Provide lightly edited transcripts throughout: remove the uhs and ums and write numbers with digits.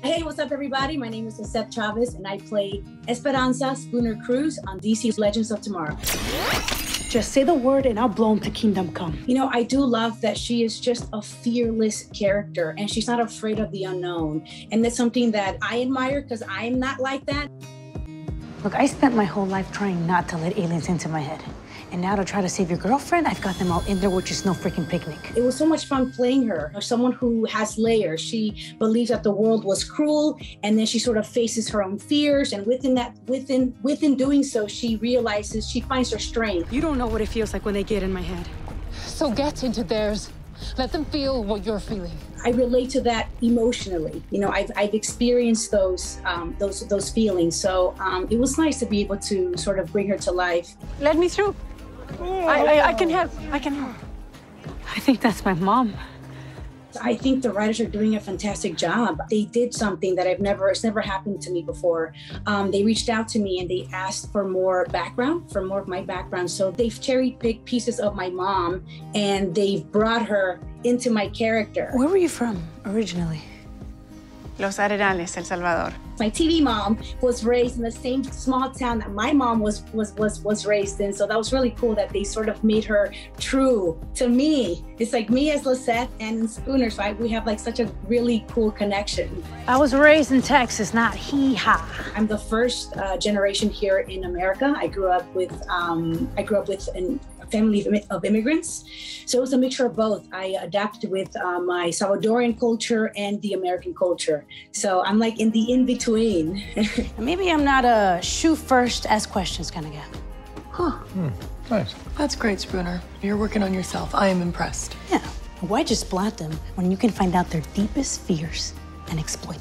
Hey, what's up, everybody? My name is Lisseth Chávez, and I play Esperanza Spooner Cruz on DC's Legends of Tomorrow. Just say the word and I'll blow them to kingdom come. You know, I do love that she is just a fearless character, and she's not afraid of the unknown. And that's something that I admire because I'm not like that. Look, I spent my whole life trying not to let aliens into my head. And now to try to save your girlfriend, I've got them all in there, which is no freaking picnic. It was so much fun playing her. Someone who has layers. She believes that the world was cruel, and then she sort of faces her own fears. And within doing so, she realizes, she finds her strength. You don't know what it feels like when they get in my head. So get into theirs. Let them feel what you're feeling. I relate to that emotionally. You know, I've experienced those feelings. So it was nice to be able to sort of bring her to life. Let me through. I can help. I can help. I think that's my mom. I think the writers are doing a fantastic job. They did something that it's never happened to me before. They reached out to me and they asked for more background, for more of my background. So they've cherry-picked pieces of my mom and they've brought her into my character. Where were you from originally? Los Arenales, El Salvador. My TV mom was raised in the same small town that my mom was raised in. So that was really cool that they sort of made her true to me. It's like me as Lisseth and Spooner, so we have like such a really cool connection. I was raised in Texas, not hee-haw. I'm the first generation here in America. I grew up with a family of immigrants. So it was a mixture of both. I adapted with my Salvadorian culture and the American culture. So I'm like in the in-between. Maybe I'm not a shoe first, ask questions kind of guy. Huh. Nice. That's great, Spooner. You're working on yourself. I am impressed. Yeah. Why just blot them when you can find out their deepest fears and exploit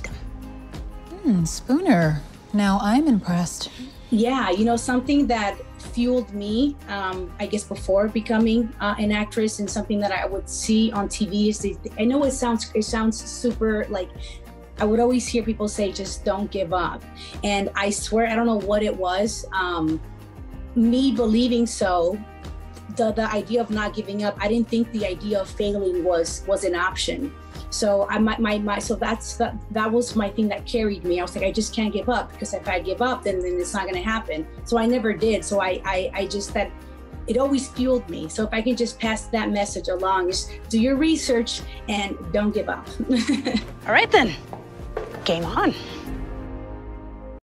them? Spooner. Now I'm impressed. Yeah, you know, something that fueled me, I guess, before becoming an actress, and something that I would see on TV is, I know it sounds super like, I would always hear people say, just don't give up. And I swear, I don't know what it was, me believing so, the idea of not giving up, I didn't think the idea of failing was an option. So that was my thing that carried me. I was like, I just can't give up, because if I give up, then it's not gonna happen. So I never did, so it always fueled me. So if I can just pass that message along, just do your research and don't give up. All right then. Game on.